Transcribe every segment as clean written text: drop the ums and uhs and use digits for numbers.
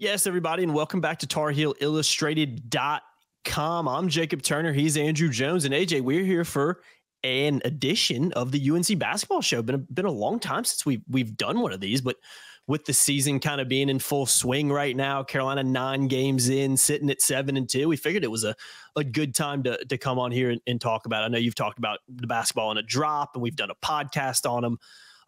Yes, everybody, and welcome back to TarHeelIllustrated.com. I'm Jacob Turner. He's Andrew Jones. And AJ, we're here for an edition of the UNC Basketball Show. Been a long time since we've done one of these, but with the season kind of being in full swing right now, Carolina 9 games in, sitting at 7-2, we figured it was a good time to come on here and talk about it. I know you've talked about the basketball in a drop, and we've done a podcast on them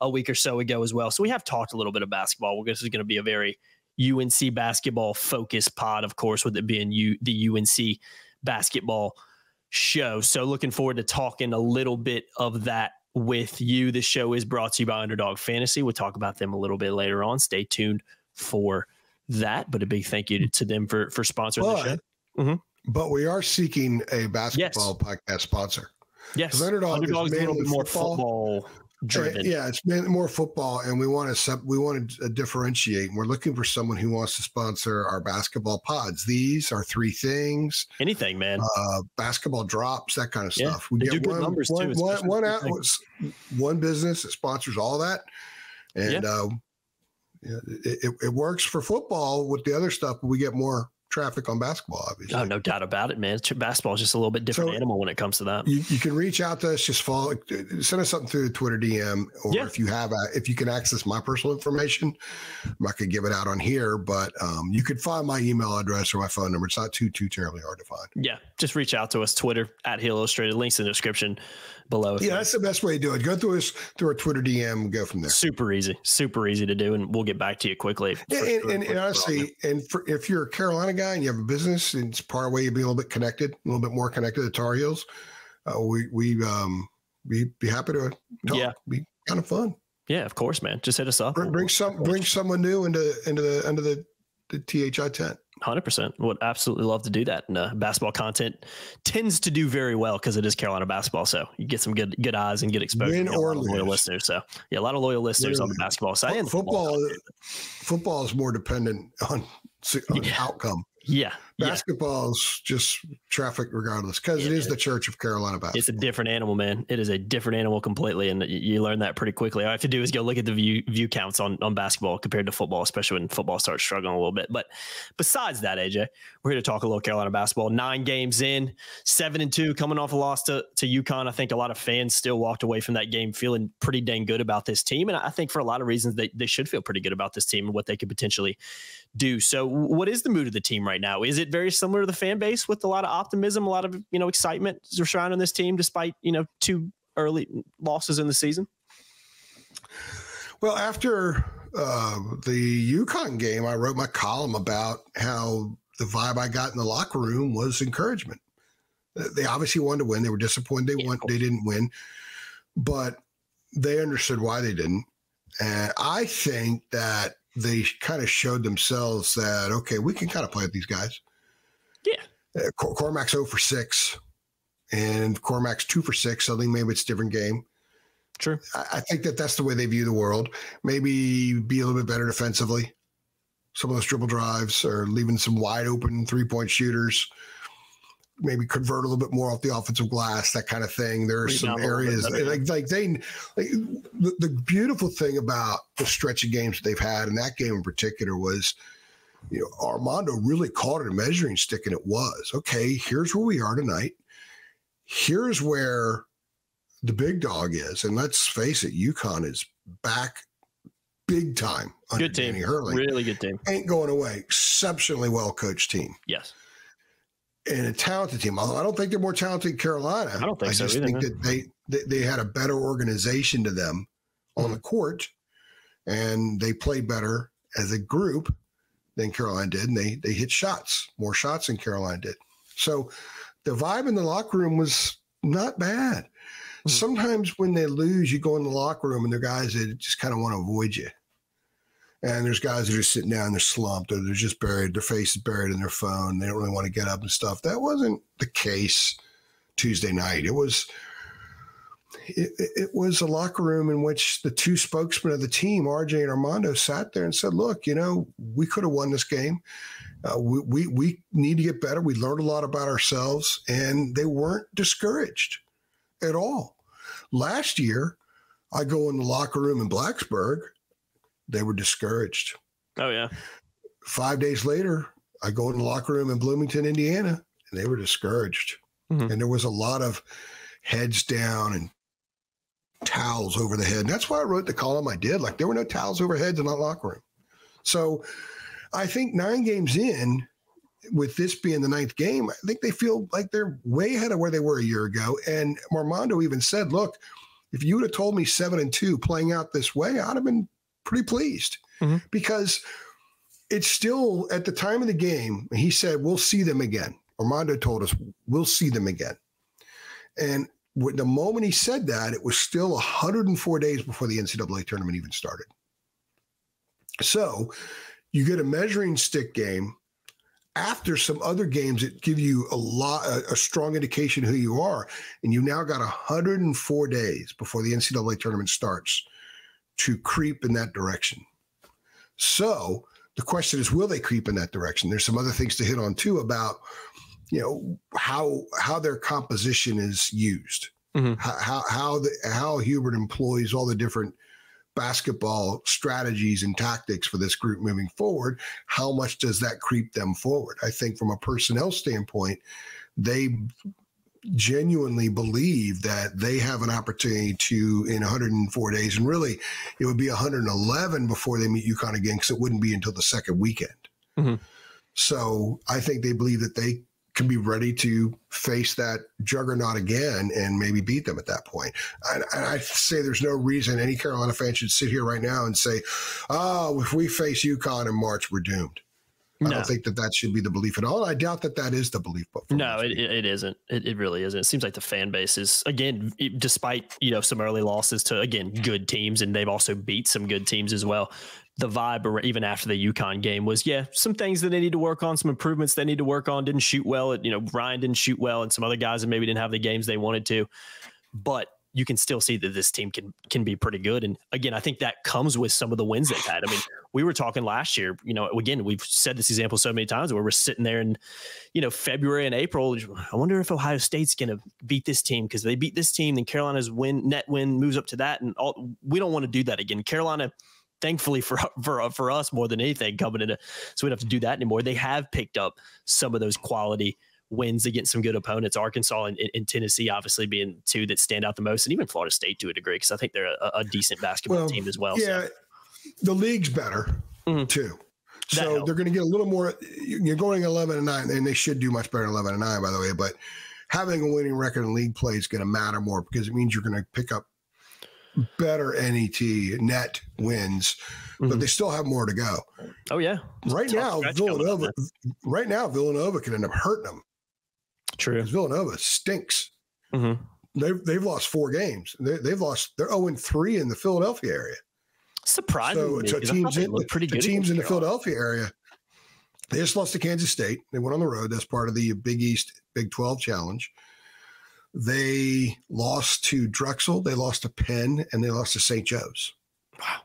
a week or so ago as well. So we have talked a little bit of basketball. This is going to be a very UNC basketball focus pod, of course, with it being the UNC Basketball Show. So looking forward to talking a little bit of that with you. This show is brought to you by Underdog Fantasy. We'll talk about them a little bit later on. Stay tuned for that. But a big thank you to them for sponsoring the show. But we are seeking a basketball podcast sponsor. Yes. Underdog is a little bit more football driven. Yeah, it's more football, and we want to differentiate. We're looking for someone who wants to sponsor our basketball pods. These are three things. Anything, man. Basketball drops, that kind of stuff. We get one business that sponsors all that, and it works for football with the other stuff. But we get more traffic on basketball, obviously. Oh, no doubt about it, man. Basketball is just a little bit different animal when it comes to that. You can reach out to us. Just send us something through the Twitter DM, or if you can access my personal information, I'm not going to give it out on here, but you could find my email address or my phone number. It's not too terribly hard to find. Yeah, just reach out to us. Twitter @HeelIllustrated. Links in the description below. Yeah, that's the best way to do it. Go through our Twitter DM and go from there. Super easy to do, and we'll get back to you quickly. And honestly, if you're a Carolina guy and you have a business, and it's part of the way you'd be a little bit more connected to Tar Heels, we'd be happy to talk. Yeah, it'd be kind of fun. Yeah, of course, man. Just hit us up. Bring someone new into the THI tent. 100%. Would absolutely love to do that. And basketball content tends to do very well because it is Carolina basketball. So you get some good eyes and good exposure. Win or lose. Loyal listeners. So yeah, a lot of loyal listeners on the basketball side. And football is more dependent on outcome. Yeah. Basketball's just traffic regardless, because it is the Church of Carolina basketball. It's a different animal, man. It is a different animal completely, and you learn that pretty quickly. All I have to do is go look at the view counts on basketball compared to football, especially when football starts struggling a little bit. But besides that, AJ, we're here to talk a little Carolina basketball. 9 games in, 7-2, coming off a loss to UConn. I think a lot of fans still walked away from that game feeling pretty dang good about this team, and I think for a lot of reasons they should feel pretty good about this team and what they could potentially do. So what is the mood of the team right now? Is it very similar to the fan base, with a lot of optimism, a lot of excitement surrounding this team, despite 2 early losses in the season? Well, after the UConn game, I wrote my column about how the vibe I got in the locker room was encouragement. They obviously wanted to win. They were disappointed they didn't win, but they understood why they didn't. And I think that they kind of showed themselves that, okay, we can kind of play with these guys. Yeah. Cormac's 0-for-6 and Cormac's 2-for-6. So I think maybe it's a different game. True. I think that's the way they view the world. Maybe be a little bit better defensively. Some of those dribble drives or leaving some wide open 3-point shooters. Maybe convert a little bit more off the offensive glass, that kind of thing. There are some areas the beautiful thing about the stretch of games that they've had, and that game in particular was, Armando really called it a measuring stick, and it was, okay, here's where we are tonight. Here's where the big dog is. And let's face it, UConn is back big time. Good team. Really good team. Ain't going away. Exceptionally well-coached team. Yes. And a talented team. Although I don't think they're more talented than Carolina. I don't think so. I just think that they had a better organization to them on the court, and they played better as a group than Carolina did, and they hit more shots than Carolina did. So the vibe in the locker room was not bad. Sometimes when they lose, you go in the locker room and there are guys that just kind of want to avoid you. And there's guys that are sitting down, they're slumped, or they're just buried, their face is buried in their phone. They don't really want to get up and stuff. That wasn't the case Tuesday night. It was a locker room in which the two spokesmen of the team, RJ and Armando, sat there and said, look, we could have won this game. We need to get better. We learned a lot about ourselves, and they weren't discouraged at all. Last year, I go in the locker room in Blacksburg. They were discouraged. Oh, yeah. 5 days later, I go in the locker room in Bloomington, Indiana, and they were discouraged. Mm-hmm. And there was a lot of heads down and towels over the head. And that's why I wrote the column I did. Like, there were no towels over heads in that locker room. So I think 9 games in, with this being the 9th game, I think they feel like they're way ahead of where they were a year ago. And Armando even said, look, if you would have told me 7-2 playing out this way, I'd have been pretty pleased. Mm-hmm. Because it's still, at the time of the game, he said, we'll see them again. Armando told us, we'll see them again. And the moment he said that, it was still 104 days before the NCAA tournament even started. So you get a measuring stick game after some other games that give you a strong indication who you are. And you've now got 104 days before the NCAA tournament starts to creep in that direction. So the question is, will they creep in that direction? There's some other things to hit on too about, you know, how their composition is used, mm-hmm. how Hubert employs all the different basketball strategies and tactics for this group moving forward. How much does that creep them forward? I think from a personnel standpoint, they genuinely believe that they have an opportunity to, in 104 days, and really it would be 111 before they meet UConn again, because it wouldn't be until the second weekend. Mm-hmm. So I think they believe that they can be ready to face that juggernaut again and maybe beat them at that point. And I say there's no reason any Carolina fan should sit here right now and say, oh, if we face UConn in March, we're doomed. No. I don't think that that should be the belief at all. I doubt that that is the belief. No, it isn't. It really isn't. It seems like the fan base is, again, despite, you know, some early losses to, again, good teams, and they've also beat some good teams as well. The vibe, even after the UConn game, was, yeah, some things that they need to work on, some improvements they need to work on. Didn't shoot well. You know, Ryan didn't shoot well, and some other guys that maybe didn't have the games they wanted to. But you can still see that this team can be pretty good. And again, I think that comes with some of the wins they've had. I mean, we were talking last year, you know, again, we've said this example so many times where we're sitting there in, you know, February and April. I wonder if Ohio State's going to beat this team, because they beat this team, then Carolina's net win moves up to that. And all, we don't want to do that again. Carolina, thankfully for us more than anything coming into, so we don't have to do that anymore. They have picked up some of those quality wins against some good opponents, Arkansas and Tennessee obviously being two that stand out the most, and even Florida State to a degree, because I think they're a decent basketball team as well. Yeah, so the league's better, mm-hmm. too. That so helped. They're going to get a little more. You're going 11-9, and they should do much better than 11-9, by the way. But having a winning record in league play is going to matter more, because it means you're going to pick up better net wins, mm-hmm. but they still have more to go. Oh yeah, right now Villanova can end up hurting them. True. Because Villanova stinks. Mm-hmm. They've lost 4 games. They've lost. They're 0-3 in the Philadelphia area. Surprisingly, so teams in the Philadelphia area. They just lost to Kansas State. They went on the road. That's part of the Big East Big 12 challenge. They lost to Drexel. They lost to Penn, and they lost to St. Joe's. Wow.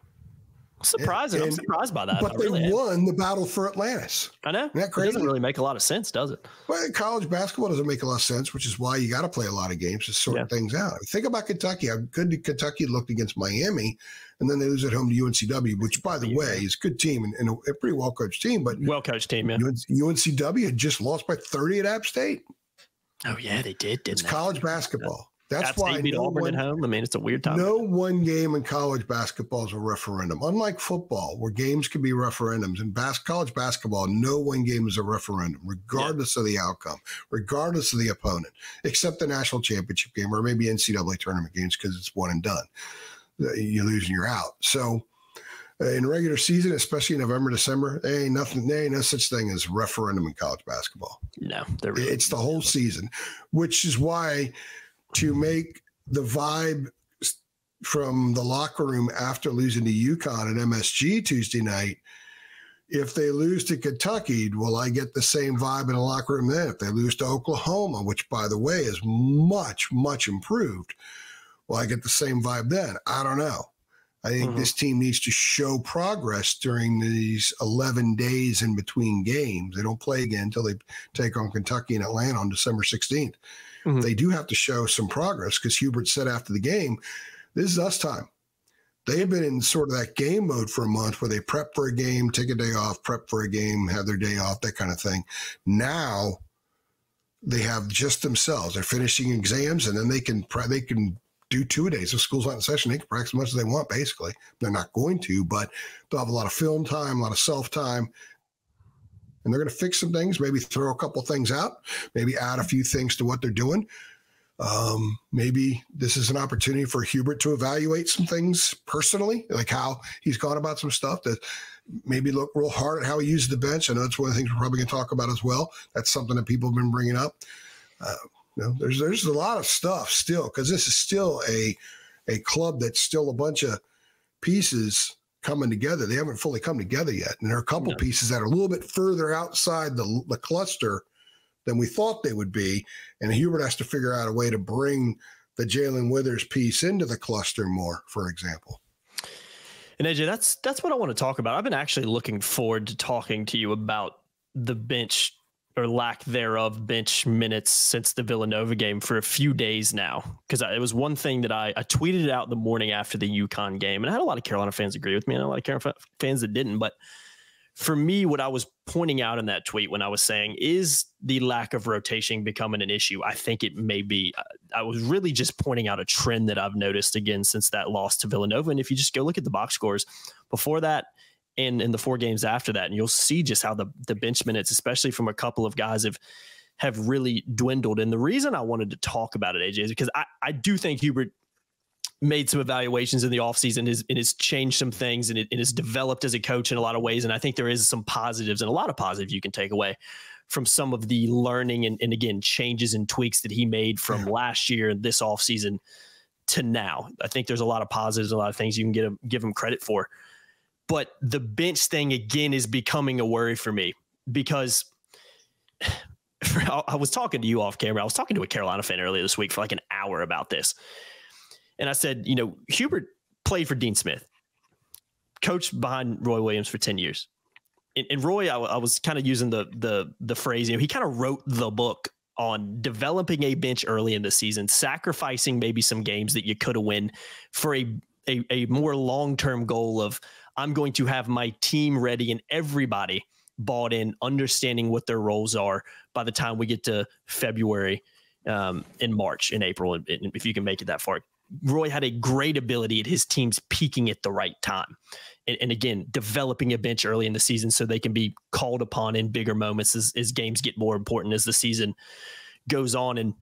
Surprising. I'm surprised by that. But they won the battle for Atlantis. I know. Isn't that crazy? It doesn't really make a lot of sense, does it? Well, college basketball doesn't make a lot of sense, which is why you got to play a lot of games to sort things out. Think about Kentucky. How good Kentucky looked against Miami, and then they lose at home to UNCW, which, by the way, is a good team and a pretty well-coached team. But well-coached team, yeah. UNCW had just lost by 30 at App State. Oh, yeah, they did, didn't they? It's college basketball. That's why beat Auburn at home. I mean, it's a weird time. No one game in college basketball is a referendum. Unlike football, where games can be referendums, in college basketball, no one game is a referendum, regardless of the outcome, regardless of the opponent, except the national championship game or maybe NCAA tournament games, because it's one and done. You lose and you're out. So in regular season, especially November, December, there ain't no such thing as referendum in college basketball. No. Really, it's the whole season, which is why – to make the vibe from the locker room after losing to UConn at MSG Tuesday night, if they lose to Kentucky, will I get the same vibe in the locker room then? If they lose to Oklahoma, which, by the way, is much, much improved, will I get the same vibe then? I don't know. I think this team needs to show progress during these 11 days in between games. They don't play again until they take on Kentucky and Atlanta on December 16th. Mm-hmm. They do have to show some progress, because Hubert said after the game, this is us time. they have been in sort of that game mode for a month where they prep for a game, take a day off, prep for a game, have their day off, that kind of thing. Now they have just themselves. They're finishing exams, and then they can do two-a-days. If school's not in session, they can practice as much as they want, basically. They're not going to, but they'll have a lot of film time, a lot of self-time. And they're going to fix some things, maybe throw a couple things out, maybe add a few things to what they're doing. Maybe this is an opportunity for Hubert to evaluate some things personally, like how he's gone about some stuff, that maybe look real hard at how he used the bench. I know that's one of the things we're probably going to talk about as well. That's something that people have been bringing up. You know, there's a lot of stuff still, because this is still a club that's still a bunch of pieces coming together. They haven't fully come together yet. And there are a couple pieces that are a little bit further outside the cluster than we thought they would be. And Hubert has to figure out a way to bring the Jalen Withers piece into the cluster more, for example. And AJ, that's what I want to talk about. I've been actually looking forward to talking to you about the bench or lack thereof bench minutes since the Villanova game for a few days now. Because it was one thing that I tweeted out the morning after the UConn game, and I had a lot of Carolina fans agree with me and a lot of Carolina fans that didn't. But for me, what I was pointing out in that tweet when I was saying, is the lack of rotation becoming an issue? I think it may be. I was really just pointing out a trend that I've noticed again since that loss to Villanova. And if you just go look at the box scores before that and in the four games after that, and you'll see just how the bench minutes, especially from a couple of guys, have really dwindled. And the reason I wanted to talk about it, AJ, is because I do think Hubert made some evaluations in the offseason and has changed some things and it has developed as a coach in a lot of ways. And I think there is some positives and a lot of positives you can take away from some of the learning and again, changes and tweaks that he made from last year and this offseason to now. I think there's a lot of positives, a lot of things you can give him credit for. But the bench thing, again, is becoming a worry for me because I was talking to you off camera. I was talking to a Carolina fan earlier this week for like an hour about this. And I said, you know, Hubert played for Dean Smith, coached behind Roy Williams for 10 years. And Roy, I was kind of using the phrase, you know, he kind of wrote the book on developing a bench early in the season, sacrificing maybe some games that you could have won for a more long-term goal of I'm going to have my team ready and everybody bought in, understanding what their roles are by the time we get to February and March and April, and if you can make it that far. Roy had a great ability at his teams peaking at the right time. And again, developing a bench early in the season so they can be called upon in bigger moments as games get more important as the season goes on. And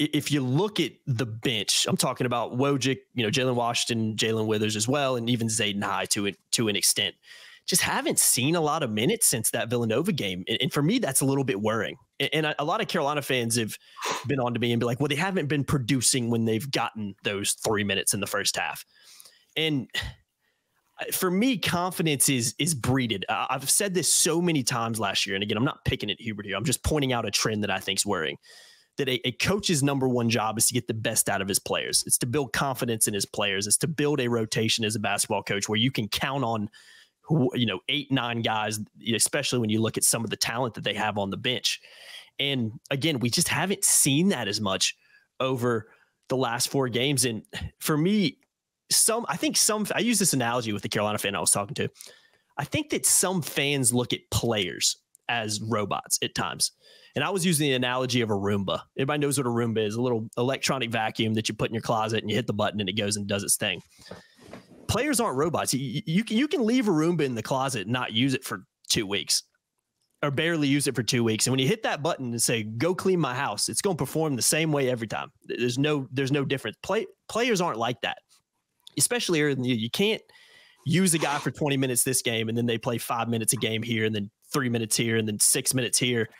if you look at the bench, I'm talking about Wojcik, you know, Jalen Washington, Jalen Withers as well, and even Zayden High to an extent. Just haven't seen a lot of minutes since that Villanova game. And for me, that's a little bit worrying. And a lot of Carolina fans have been on to me and be like, well, they haven't been producing when they've gotten those 3 minutes in the first half. And for me, confidence is breeded. I've said this so many times last year. And again, I'm not picking at Hubert here. I'm just pointing out a trend that I think is worrying. That a coach's number one job is to get the best out of his players. It's to build confidence in his players. It's to build a rotation as a basketball coach where you can count on, you know, 8, 9 guys, especially when you look at some of the talent that they have on the bench. And again, we just haven't seen that as much over the last four games. And for me, I use this analogy with the Carolina fan I was talking to. I think that some fans look at players as robots at times. And I was using the analogy of a Roomba. Everybody knows what a Roomba is, a little electronic vacuum that you put in your closet and you hit the button and it goes and does its thing. Players aren't robots. You can leave a Roomba in the closet and not use it for 2 weeks or barely use it for 2 weeks. And when you hit that button and say, go clean my house, it's going to perform the same way every time. There's no difference. Players aren't like that, especially you can't use a guy for 20 minutes this game and then they play 5 minutes a game here and then 3 minutes here and then 6 minutes here.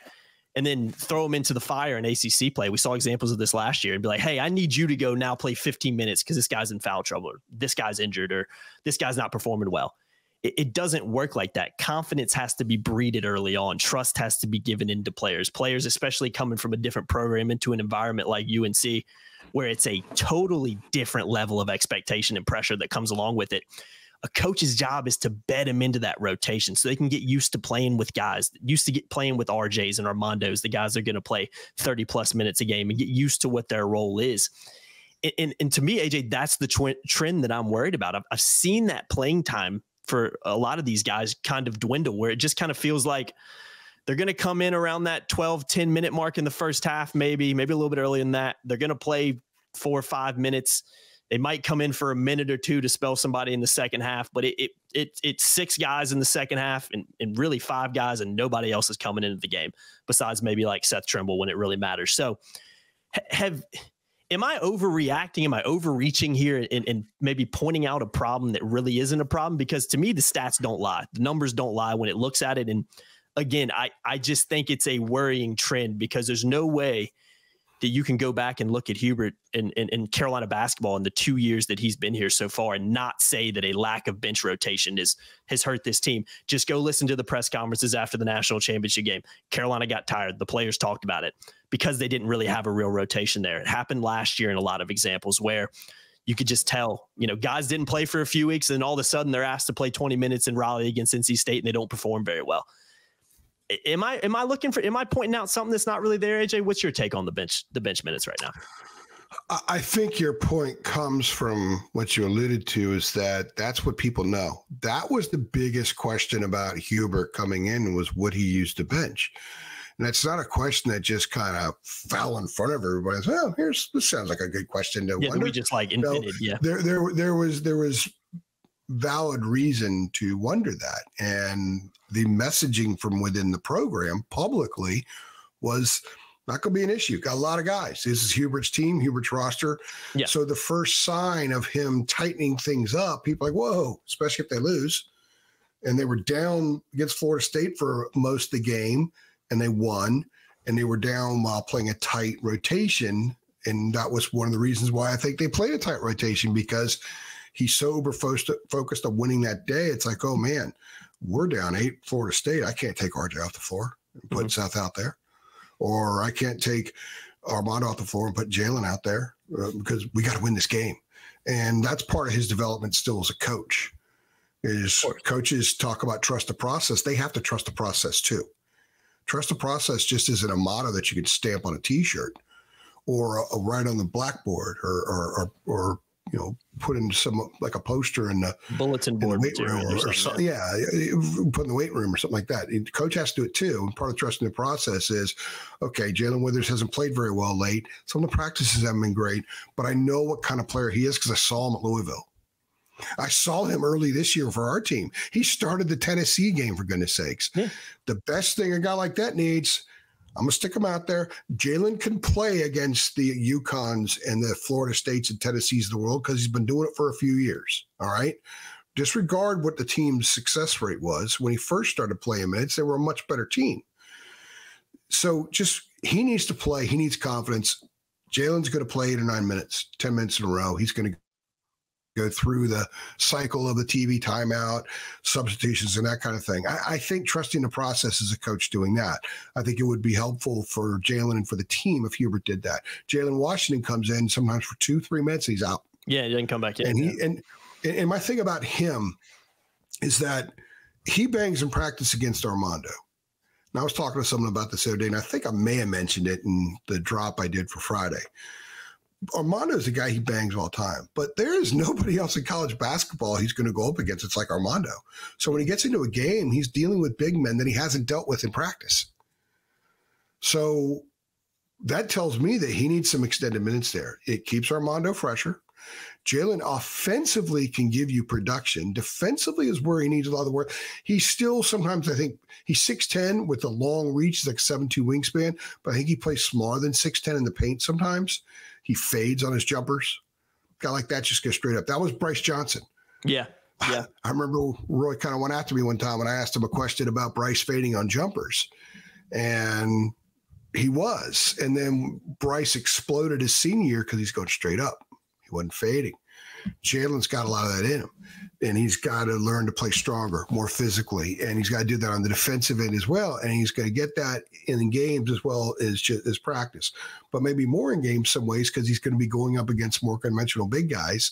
And then throw them into the fire in ACC play. We saw examples of this last year and be like, hey, I need you to go now play 15 minutes because this guy's in foul trouble or this guy's injured or this guy's not performing well. It doesn't work like that. Confidence has to be breeded early on. Trust has to be given into players. Players, especially coming from a different program into an environment like UNC, where it's a totally different level of expectation and pressure that comes along with it. A coach's job is to bed them into that rotation so they can get used to playing with guys, used to get playing with RJs and Armandos, the guys that are going to play 30-plus minutes a game and get used to what their role is. And to me, AJ, that's the trend that I'm worried about. I've seen that playing time for a lot of these guys kind of dwindle, where it just kind of feels like they're going to come in around that 10-minute mark in the first half, maybe a little bit earlier than that. They're going to play 4 or 5 minutes. They might come in for a minute or two to spell somebody in the second half, but it's 6 guys in the second half and really 5 guys, and nobody else is coming into the game besides maybe like Seth Trimble when it really matters. So am I overreacting? Am I overreaching here and maybe pointing out a problem that really isn't a problem? Because to me, the stats don't lie. The numbers don't lie when it looks at it. And again, I just think it's a worrying trend, because there's no way that you can go back and look at Hubert and Carolina basketball in the 2 years that he's been here so far and not say that a lack of bench rotation has hurt this team. Just go listen to the press conferences after the national championship game. Carolina got tired. The players talked about it because they didn't really have a real rotation there. It happened last year in a lot of examples where you could just tell, guys didn't play for a few weeks, and all of a sudden they're asked to play 20 minutes in Raleigh against NC State and they don't perform very well. Am I looking for, am I pointing out something that's not really there, AJ? What's your take on the bench minutes right now? I think your point comes from what you alluded to, is that that's what people know. That was the biggest question about Hubert coming in, was would he use the bench? And that's not a question that just kind of fell in front of everybody. Oh, this sounds like a good question to wonder. We just like invented, yeah. There was valid reason to wonder that. And the messaging from within the program publicly was not going to be an issue. Got a lot of guys. This is Hubert's team, Hubert's roster. Yeah. So the first sign of him tightening things up, people are like, whoa, especially if they lose. And they were down against Florida State for most of the game, and they won. And they were down while playing a tight rotation. And that was one of the reasons why I think they played a tight rotation, because he's so focused on winning that day. It's like, oh, man, we're down 8, Florida State. I can't take RJ off the floor and put Seth out there. Or I can't take Armando off the floor and put Jalen out there, because we got to win this game. And that's part of his development still as a coach. Is coaches talk about trust the process. They have to trust the process too. Trust the process just isn't a motto that you can stamp on a T-shirt or a write on the blackboard or put in some, like a poster in the bulletin board, weight room or something. Yeah, put in the weight room or something like that. The coach has to do it too. And part of trusting the process is, okay, Jalen Withers hasn't played very well late. Some of the practices haven't been great, but I know what kind of player he is because I saw him at Louisville. I saw him early this year for our team. He started the Tennessee game, for goodness sakes. Yeah. The best thing a guy like that needs, I'm going to stick him out there. Jalen can play against the UConns and the Florida States and Tennessees of the world because he's been doing it for a few years, all right? Disregard what the team's success rate was. When he first started playing minutes, they were a much better team. So just he needs to play. He needs confidence. Jalen's going to play 8 or 9 minutes, 10 minutes in a row. He's going to go through the cycle of the TV timeout, substitutions, and that kind of thing. I think trusting the process as a coach doing that. I think it would be helpful for Jalen and for the team if Hubert did that. Jalen Washington comes in sometimes for 2-3 minutes, he's out. Yeah, he didn't come back in. And my thing about him is that he bangs in practice against Armando. And I was talking to someone about this the other day, and I think I may have mentioned it in the drop I did for Friday. Armando is a guy he bangs all the time, but there is nobody else in college basketball he's going to go up against. It's like Armando. So when he gets into a game, he's dealing with big men that he hasn't dealt with in practice. So that tells me that he needs some extended minutes there. It keeps Armando fresher. Jalen offensively can give you production. Defensively is where he needs a lot of the work. He's still sometimes, I think he's 6'10" with a long reach, like 7'2" wingspan, but I think he plays smaller than 6'10" in the paint sometimes. He fades on his jumpers. Guy like that just goes straight up. That was Bryce Johnson. Yeah. Yeah. I remember Roy kind of went after me one time when I asked him a question about Bryce fading on jumpers. And he was. And then Bryce exploded his senior year because he's going straight up. He wasn't fading. Jalen's got a lot of that in him. And he's got to learn to play stronger, more physically. And he's got to do that on the defensive end as well. And he's going to get that in games as well as just as practice. But maybe more in games some ways because he's going to be going up against more conventional big guys.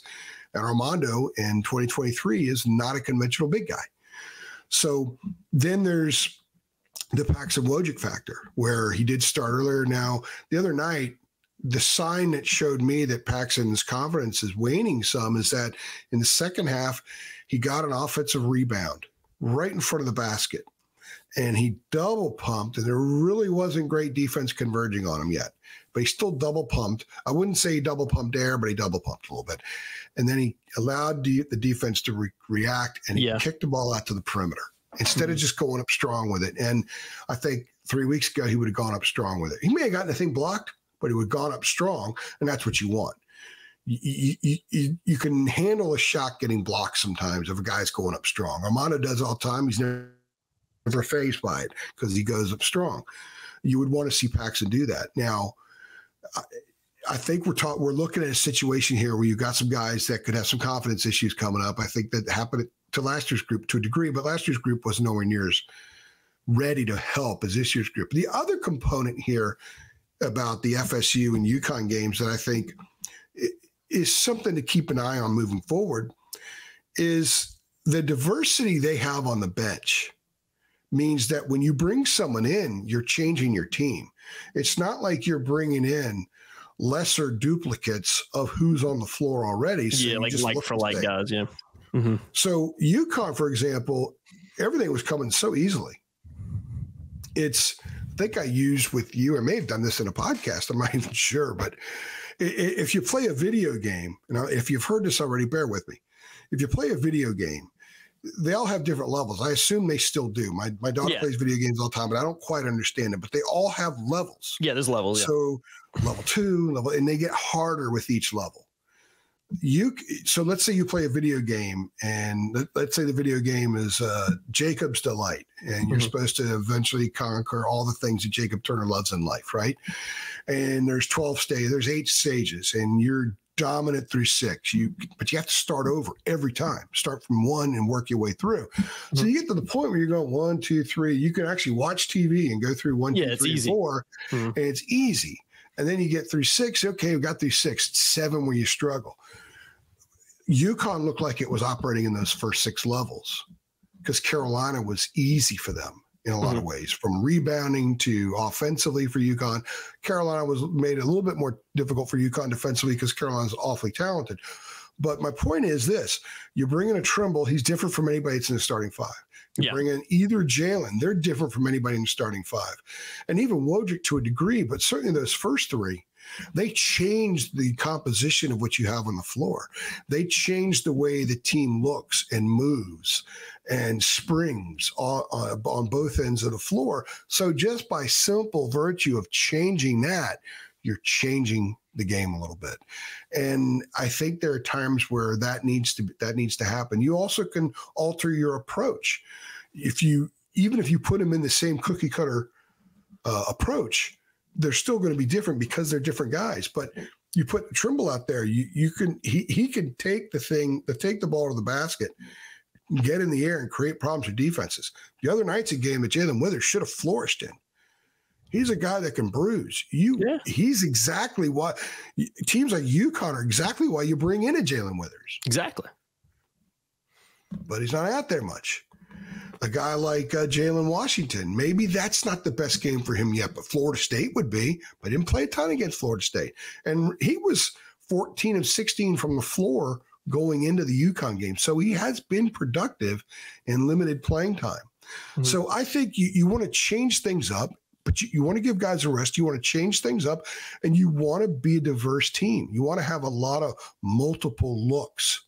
And Armando in 2023 is not a conventional big guy. So then there's the Paxson Wojcik factor where he did start earlier. Now, the other night, the sign that showed me that Paxton's confidence is waning some is that in the second half, he got an offensive rebound right in front of the basket, and he double pumped, and there really wasn't great defense converging on him yet, but he still double pumped. I wouldn't say he double pumped air, but he double pumped a little bit. And then he allowed the defense to react, and he kicked the ball out to the perimeter instead of just going up strong with it. And I think 3 weeks ago, he would have gone up strong with it. He may have gotten the thing blocked, but he would have gone up strong, and that's what you want. You can handle a shot getting blocked sometimes if a guy's going up strong. Armando does all the time. He's never phased by it because he goes up strong. You would want to see Paxton do that. Now, I think we're looking at a situation here where you've got some guys that could have some confidence issues coming up. I think that happened to last year's group to a degree, but last year's group was nowhere near as ready to help as this year's group. The other component here about the FSU and UConn games that I think is something to keep an eye on moving forward is the diversity they have on the bench means that when you bring someone in, you're changing your team. It's not like you're bringing in lesser duplicates of who's on the floor already. So yeah, like for like guys, yeah. Mm-hmm. So UConn, for example, everything was coming so easily. I think I used with you, I may have done this in a podcast, I'm not even sure, but if you play a video game, and if you've heard this already, bear with me. If you play a video game, they all have different levels. I assume they still do. My daughter plays video games all the time, but I don't quite understand it, but they all have levels. Yeah, there's levels. So level 2, level, and they get harder with each level. So let's say you play a video game, and let's say the video game is Jacob's Delight, and you're supposed to eventually conquer all the things that Jacob Turner loves in life, right? And there's 8 stages, and you're dominant through 6. But you have to start over every time. Start from 1 and work your way through. So you get to the point where you're going 1, 2, 3. You can actually watch TV and go through 1, 2, 3, 4, and it's easy. And then you get through 6. Okay, we got through 6. It's 7 where you struggle. UConn looked like it was operating in those first 6 levels because Carolina was easy for them in a lot of ways, from rebounding to offensively for UConn. Carolina was made a little bit more difficult for UConn defensively because Carolina's awfully talented. But my point is this. You bring in a Trimble, he's different from anybody that's in the starting 5. You bring in either Jalen, they're different from anybody in the starting 5. And even Wojcik to a degree, but certainly those first 3, they changed the composition of what you have on the floor. They changed the way the team looks and moves and springs on both ends of the floor. So just by simple virtue of changing that, you're changing the game a little bit. And I think there are times where that needs to happen. You also can alter your approach. Even if you put them in the same cookie cutter approach, they're still going to be different because they're different guys. But you put Trimble out there, he can take the ball to the basket, get in the air, and create problems for defenses. The other night's a game that Jalen Withers should have flourished in. He's a guy that can bruise. He's exactly why teams like UConn are exactly why you bring in a Jalen Withers. Exactly. But he's not out there much. A guy like Jalen Washington, maybe that's not the best game for him yet, but Florida State would be. But he didn't play a ton against Florida State. And he was 14 of 16 from the floor going into the UConn game. So he has been productive in limited playing time. Mm-hmm. So I think you want to change things up, but you want to give guys a rest. You want to change things up, and you want to be a diverse team. You want to have a lot of multiple looks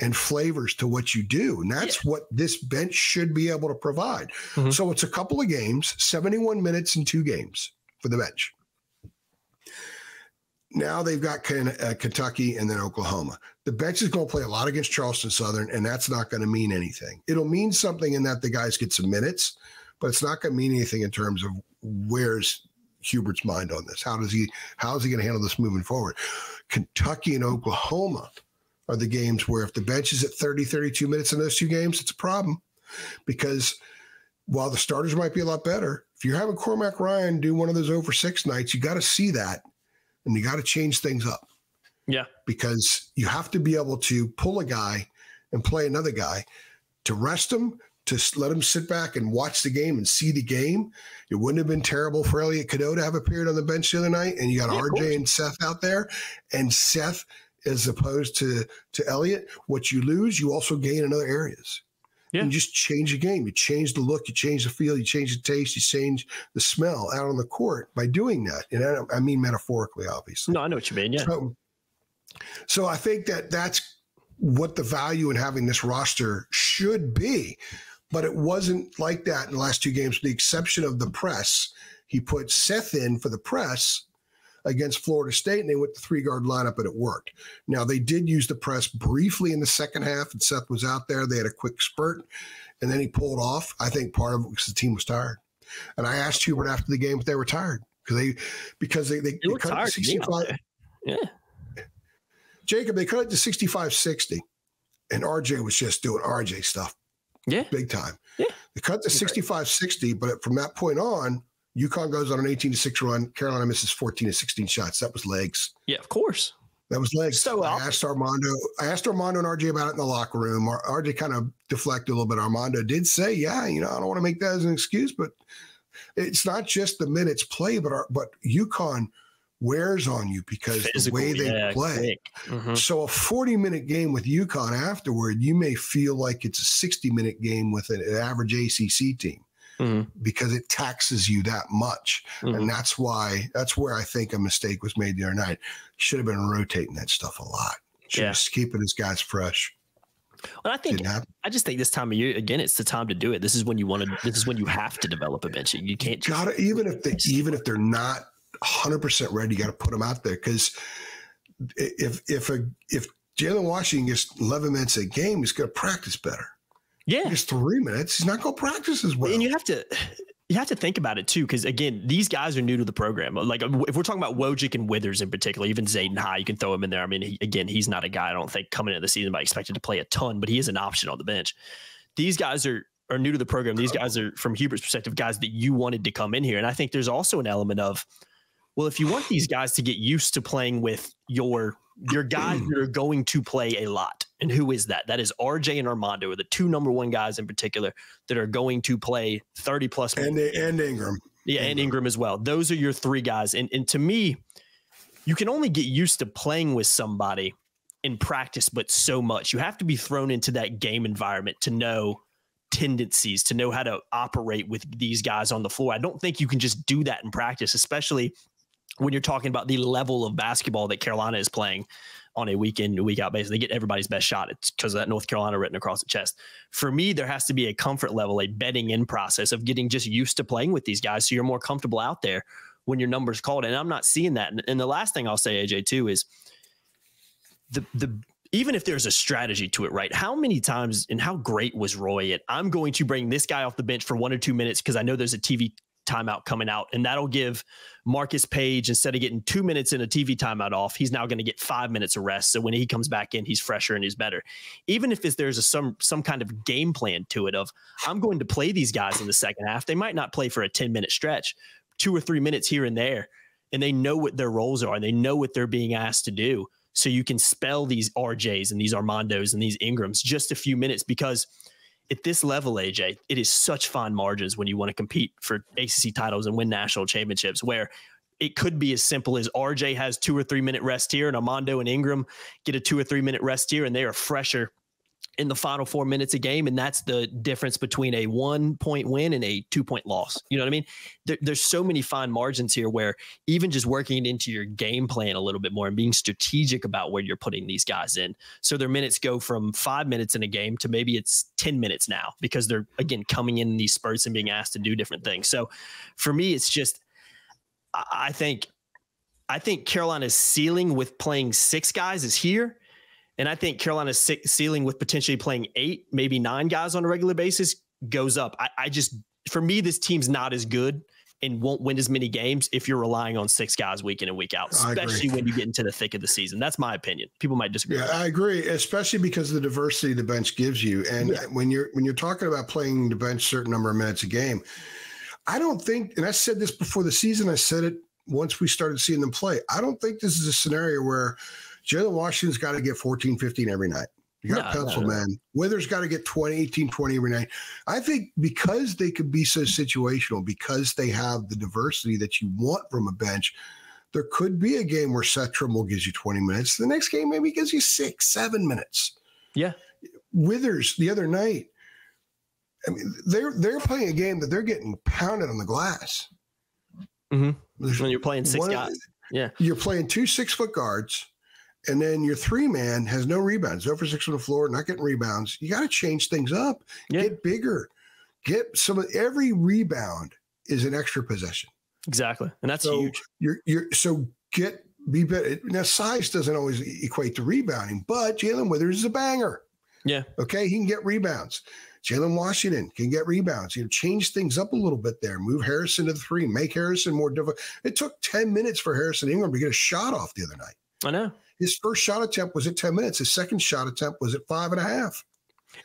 and flavors to what you do. And that's what this bench should be able to provide. Mm-hmm. So it's a couple of games, 71 minutes in 2 games for the bench. Now they've got Kentucky and then Oklahoma. The bench is going to play a lot against Charleston Southern, and that's not going to mean anything. It'll mean something in that the guys get some minutes, but it's not going to mean anything in terms of where's Hubert's mind on this. How is he going to handle this moving forward? Kentucky and Oklahoma are the games where if the bench is at 30, 32 minutes in those 2 games, it's a problem, because while the starters might be a lot better, if you're having Cormac Ryan do one of those over 6 nights, you got to see that, and you got to change things up. Yeah, because you have to be able to pull a guy and play another guy to rest him, to let him sit back and watch the game and see the game. It wouldn't have been terrible for Elliot Cadeau to have a period on the bench the other night, and you got RJ and Seth out there. And Seth, as opposed to Elliot, what you lose, you also gain in other areas. Yeah. You just change the game. You change the look, you change the feel, you change the taste, you change the smell out on the court by doing that. And I mean metaphorically, obviously. No, I know what you mean, yeah. So I think that that's what the value in having this roster should be. But it wasn't like that in the last two games, with the exception of the press. He put Seth in for the press against Florida State, and they went the three-guard lineup, and it worked. Now, they did use the press briefly in the second half, and Seth was out there. They had a quick spurt, and then he pulled off. I think part of it was the team was tired. And I asked Hubert after the game if they were tired because they were cut tired to 65. Yeah. Jacob, they cut it to 65-60, and RJ was just doing RJ stuff. Yeah. Big time. Yeah. They cut to 65-60, but from that point on, UConn goes on an 18-6 run. Carolina misses 14 of 16 shots. That was legs. Yeah, of course. That was legs. So I asked Armando and RJ about it in the locker room. RJ kind of deflected a little bit. Armando did say, "Yeah, I don't want to make that as an excuse, but it's not just the minutes play, but UConn wears on you because physical, the way they play. Mm-hmm. So a 40-minute game with UConn afterward, you may feel like it's a 60-minute game with an average ACC team." Mm-hmm. Because it taxes you that much. Mm-hmm. And that's where I think a mistake was made the other night. Should have been rotating that stuff a lot. Just keeping his guys fresh. Well, I just think this time of year, again, it's the time to do it. This is when you want to, this is when you have to develop a bench. You can't even if they're not 100% ready, you got to put them out there. Cause if Jalen Washington gets 11 minutes a game, he's going to practice better. Yeah, just 3 minutes. He's not going to practice as well. And you have to think about it too, because again, these guys are new to the program. Like if we're talking about Wojcik and Withers in particular, even Zayden High, you can throw him in there. I mean, he's not a guy I don't think coming into the season might expected to play a ton, but he is an option on the bench. These guys are new to the program. These guys are, from Hubert's perspective, guys that you wanted to come in here. And I think there's also an element of, well, if you want these guys to get used to playing with your guys that are going to play a lot. And who is that? That is RJ and Armando are the two #1 guys in particular that are going to play 30+ minutes. And Ingram. Yeah, and Ingram as well. Those are your three guys. And to me, you can only get used to playing with somebody in practice, but so much. You have to be thrown into that game environment to know tendencies, to know how to operate with these guys on the floor. I don't think you can just do that in practice, especially when you're talking about the level of basketball that Carolina is playing on a week in, week out basis. They get everybody's best shot. It's because of that North Carolina written across the chest. For me, there has to be a comfort level, a bedding in process of getting just used to playing with these guys. So you're more comfortable out there when your number's called. And I'm not seeing that. And the last thing I'll say, AJ, too, is even if there's a strategy to it, right? How many times and how great was Roy at, I'm going to bring this guy off the bench for 1 or 2 minutes because I know there's a TV timeout coming out, and that'll give Marcus Page, instead of getting 2 minutes in a TV timeout off, he's now going to get 5 minutes of rest. So when he comes back in, he's fresher and he's better. Even if there's some kind of game plan to it of, I'm going to play these guys in the second half. They might not play for a 10-minute stretch, 2 or 3 minutes here and there, and they know what their roles are and they know what they're being asked to do. So you can spell these RJs and these Armandos and these Ingrams just a few minutes, because at this level, AJ, it is such fine margins when you want to compete for ACC titles and win national championships, where it could be as simple as RJ has 2 or 3 minute rest here and Armando and Ingram get a 2 or 3 minute rest here, and they are fresher in the final 4 minutes a game. And that's the difference between a 1-point win and a 2-point loss. You know what I mean? There's so many fine margins here where even just working it into your game plan a little bit more and being strategic about where you're putting these guys in. So their minutes go from 5 minutes in a game to maybe it's 10 minutes now, because they're, again, coming in these spurts and being asked to do different things. So for me, it's just, I think Carolina's ceiling with playing 6 guys is here. And I think Carolina's ceiling with potentially playing 8, maybe 9 guys on a regular basis goes up. For me, this team's not as good and won't win as many games if you're relying on 6 guys week in and week out, especially when you get into the thick of the season. That's my opinion. People might disagree. Yeah, I agree, especially because of the diversity the bench gives you. And when you're talking about playing the bench a certain number of minutes a game, I don't think, and I said this before the season, I said it once we started seeing them play, I don't think this is a scenario where Jalen Washington's got to get 14, 15 every night. You got pencil, man. Withers got to get 20, 18, 20 every night. I think because they could be so situational, because they have the diversity that you want from a bench, there could be a game where Seth Trimble gives you 20 minutes. The next game maybe gives you 6, 7 minutes. Yeah. Withers the other night, I mean, they're playing a game that they're getting pounded on the glass. Mm-hmm. When you're playing six guys. Yeah. You're playing 2 6-foot guards, and then your three-man has no rebounds, 0 for 6 on the floor, not getting rebounds. You got to change things up. Yeah. Get bigger. Get some. Every rebound is an extra possession. Exactly, and that's huge. Be better. Now, size doesn't always equate to rebounding, but Jalen Withers is a banger. Yeah. Okay, he can get rebounds. Jalen Washington can get rebounds. You know, change things up a little bit there. Move Harrison to the three. Make Harrison more difficult. It took 10 minutes for Harrison Ingram to get a shot off the other night. I know. His first shot attempt was at 10 minutes. His second shot attempt was at 5.5.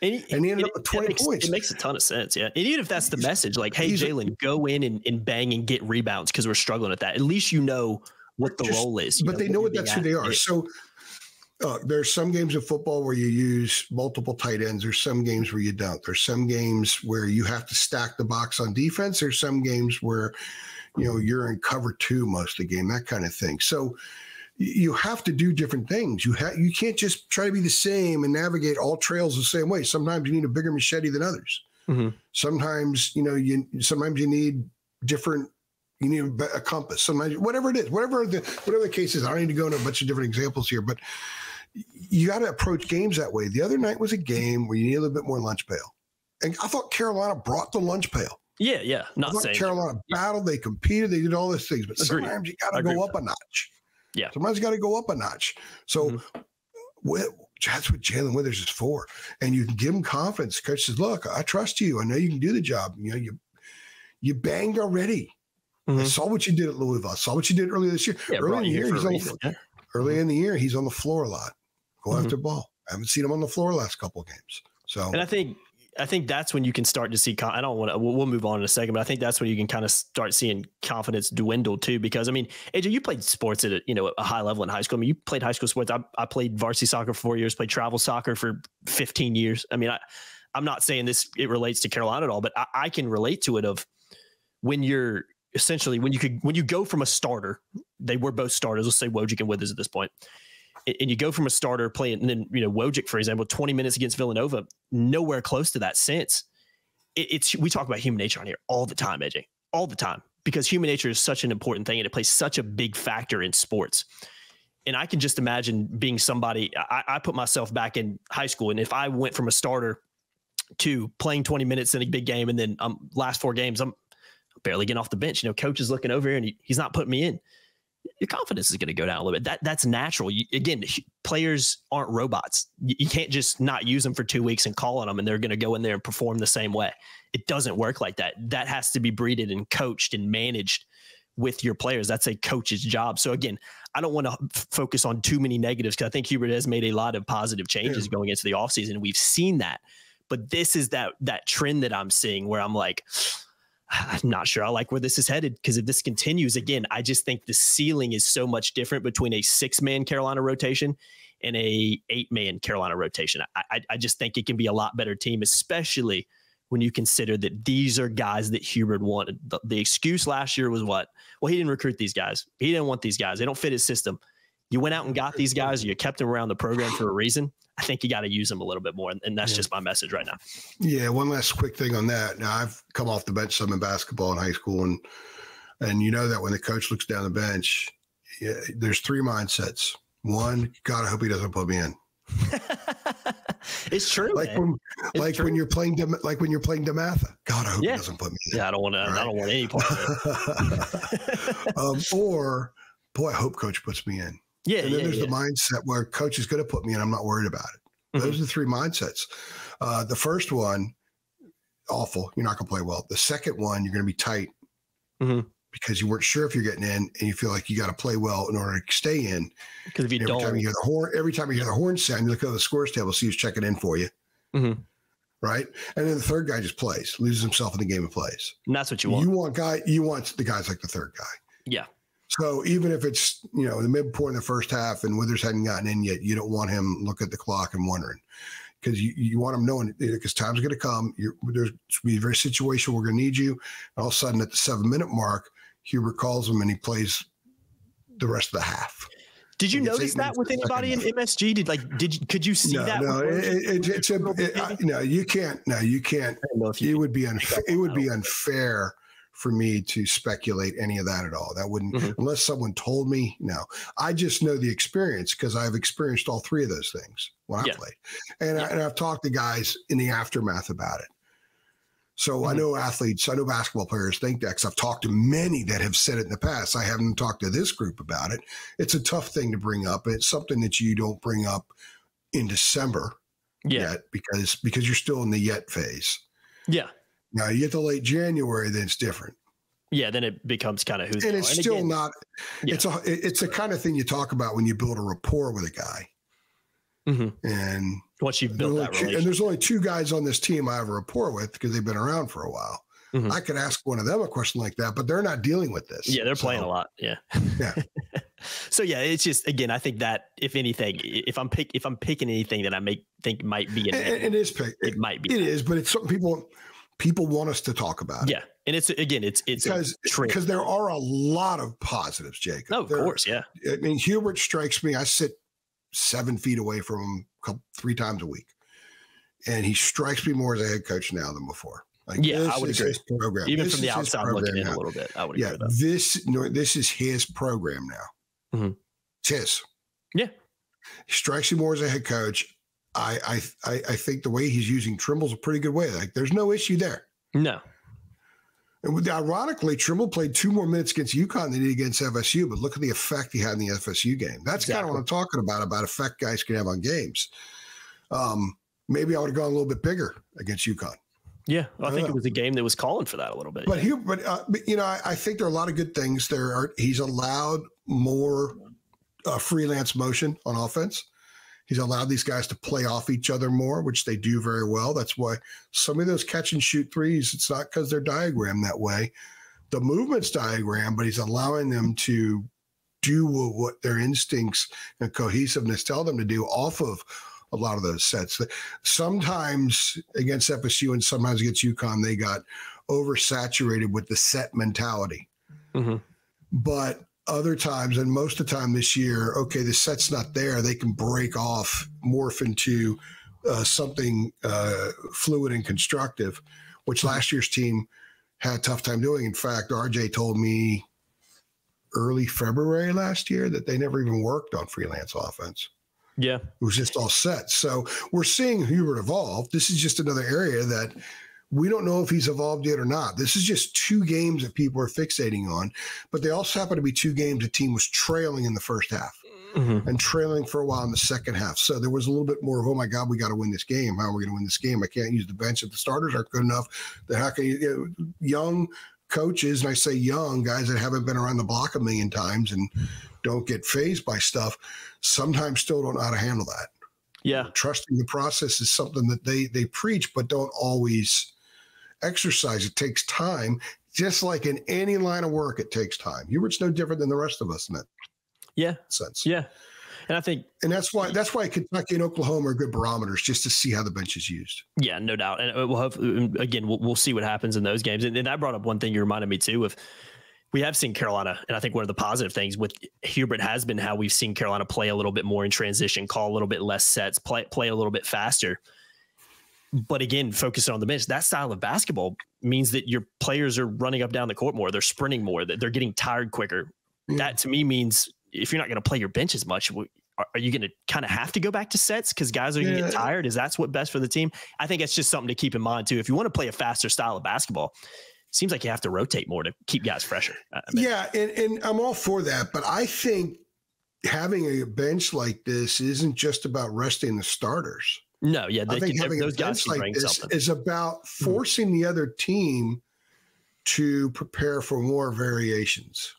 And he ended up with 20 points. It makes a ton of sense, yeah. And even if that's the message, like, hey, Jalen, go in and bang and get rebounds because we're struggling at that. At least you know what the role is. But they know what that's who they are. So there's some games of football where you use multiple tight ends. There's some games where you don't. There's some games where you have to stack the box on defense. There's some games where, you know, you're in cover two most of the game, that kind of thing. So you have to do different things. You can't just try to be the same and navigate all trails the same way. Sometimes you need a bigger machete than others. Mm-hmm. Sometimes, you know, sometimes you need different. You need a compass. Sometimes, whatever it is, whatever the case is. I don't need to go into a bunch of different examples here, but you got to approach games that way. The other night was a game where you need a little bit more lunch pail, and I thought Carolina brought the lunch pail. Yeah, yeah. Not saying Carolina battled. They competed. They did all these things, but sometimes you got to go up a notch. Yeah, sometimes you got to go up a notch. So that's what Jalen Withers is for, and you can give him confidence. Coach says, "Look, I trust you. I know you can do the job. You know, you banged already." Mm-hmm. I saw what you did at Louisville. I saw what you did earlier this year. Yeah, Early in the year, he's on the floor a lot. Go after the ball. I haven't seen him on the floor the last couple of games. So, and I think that's when you can start to see. I don't want to. We'll move on in a second, but I think that's when you can kind of start seeing confidence dwindle too. Because I mean, AJ, you played sports at a high level in high school. I mean, you played high school sports. I played varsity soccer for 4 years. Played travel soccer for 15 years. I mean, I'm not saying it relates to Carolina at all, but I can relate to it. Of when you're essentially when you go from a starter, they were both starters. Let's say Wojcik and Withers at this point. And you go from a starter playing, and then, you know, Wojcik, for example, 20 minutes against Villanova, nowhere close to that since. We talk about human nature on here all the time, AJ, all the time, because human nature is such an important thing and it plays such a big factor in sports. And I can just imagine being somebody, I put myself back in high school, and if I went from a starter to playing 20 minutes in a big game, and then last 4 games, I'm barely getting off the bench. You know, coach is looking over here and he's not putting me in. Your confidence is going to go down a little bit. That's natural. Again, players aren't robots. You can't just not use them for 2 weeks and call on them and they're going to go in there and perform the same way. It doesn't work like that. That has to be breeded and coached and managed with your players. That's a coach's job. So again, I don't want to focus on too many negatives, because I think Hubert has made a lot of positive changes going into the offseason. We've seen that, but this is that trend that I'm seeing where I'm like, I'm not sure I like where this is headed, because if this continues, again, I just think the ceiling is so much different between a 6-man Carolina rotation and a 8-man Carolina rotation. I just think it can be a lot better team, especially when you consider that these are guys that Hubert wanted. The excuse last year was what? Well, he didn't recruit these guys. He didn't want these guys. They don't fit his system. You went out and got these guys, or you kept them around the program for a reason. I think you got to use them a little bit more. And that's just my message right now. Yeah. One last quick thing on that. Now, I've come off the bench some in basketball in high school. And you know that when the coach looks down the bench, there's 3 mindsets. One, God, I hope he doesn't put me in. It's true. When you're playing, when you're playing Damatha, God, I hope he doesn't put me in. Yeah. I don't want any part of it. Or, boy, I hope coach puts me in. Yeah, and then there's the mindset where coach is going to put me in. I'm not worried about it. Those are the 3 mindsets. The first one, awful. You're not going to play well. The second one, you're going to be tight because you weren't sure if you're getting in, and you feel like you got to play well in order to stay in. Because if you don't, every time you hear the horn sound, you look at the scores table, see who's checking in for you, right? And then the third guy just plays, loses himself in the game and plays. And that's what you want. You want the guys like the third guy. Yeah. So even if it's, you know, the midpoint of the first half and Withers hadn't gotten in yet, you don't want him looking at the clock and wondering, because you want him knowing, because time's going to come. There's be a very situation we're going to need you. And all of a sudden at the 7-minute mark, Hubert calls him and he plays the rest of the half. Did you notice that with anybody in MSG? Could you see that? No, you can't. It would be unfair for me to speculate any of that at all. That wouldn't, unless someone told me. No, I just know the experience because I've experienced all three of those things when I played, and I've talked to guys in the aftermath about it. So I know athletes, I know basketball players think that, because I've talked to many that have said it in the past. I haven't talked to this group about it. It's a tough thing to bring up. It's something that you don't bring up in December yet because you're still in the yet phase. Yeah. Now you get to late January, then it's different. Yeah, then it becomes kind of who's and it's still again, not. Yeah. It's the kind of thing you talk about when you build a rapport with a guy. And once you've built that relationship. And there's only two guys on this team I have a rapport with because they've been around for a while. I could ask one of them a question like that, but they're not dealing with this. Yeah, they're playing a lot. Yeah. Yeah. So yeah, it's just, again, I think that if anything, if I'm picking anything that I think might be, it might be, but it's something people want us to talk about. Yeah. And it's because there are a lot of positives, Jacob. Oh, of course. Yeah. I mean, Hubert strikes me. I sit 7 feet away from him three times a week, and he strikes me more as a head coach now than before. Like, yeah, I would agree. Even this from the outside looking in a little bit, I would agree with that. This is his program now. It's his. Yeah, he strikes me more as a head coach. I think the way he's using Trimble's a pretty good way. Like, there's no issue there. No. And ironically, Trimble played 2 more minutes against UConn than he did against FSU, but look at the effect he had in the FSU game. That's kind of what I'm talking about effect guys can have on games. Maybe I would have gone a little bit bigger against UConn. Yeah, well, I think it was a game that was calling for that a little bit. But, but you know, I think there are a lot of good things. He's allowed more freelance motion on offense. He's allowed these guys to play off each other more, which they do very well. That's why some of those catch-and-shoot threes, it's not because they're diagrammed that way. The movement's diagrammed, but he's allowing them to do what their instincts and cohesiveness tell them to do off of a lot of those sets. Sometimes against FSU and sometimes against UConn, they got oversaturated with the set mentality. But other times, and most of the time this year, okay, the set's not there. They can break off, morph into something fluid and constructive, which last year's team had a tough time doing. In fact, RJ told me early February last year that they never even worked on freelance offense. Yeah. It was just all set. So we're seeing Hubert evolve. This is just another area that we don't know if he's evolved yet or not. This is just 2 games that people are fixating on, but they also happen to be 2 games the team was trailing in the first half and trailing for a while in the second half. So there was a little bit more of, oh my God, we got to win this game. How are we going to win this game? I can't use the bench if the starters aren't good enough. How can you, young coaches, and I say young guys that haven't been around the block a million times and don't get fazed by stuff, sometimes still don't know how to handle that. Yeah. Trusting the process is something that they preach, but don't always exercise. It takes time. Just like in any line of work, it takes time. Hubert's no different than the rest of us in that sense. Yeah. And I think that's why Kentucky and Oklahoma are good barometers, just to see how the bench is used. Yeah, no doubt. And we'll have, again, we'll see what happens in those games. And that brought up one thing you reminded me too of. We have seen Carolina, and I think one of the positive things with Hubert has been how we've seen Carolina play a little bit more in transition, call a little bit less sets, play a little bit faster. But again, focusing on the bench, that style of basketball means that your players are running up down the court more. They're sprinting more. That they're getting tired quicker. Yeah. That to me means if you're not going to play your bench as much, are you going to kind of have to go back to sets because guys are going to get tired? Is that's what best for the team? I think it's just something to keep in mind too. If you want to play a faster style of basketball, seems like you have to rotate more to keep guys fresher. Yeah, and I'm all for that, but I think having a bench like this isn't just about resting the starters. No, yeah, I think having those guys like this is about forcing the other team to prepare for more variations,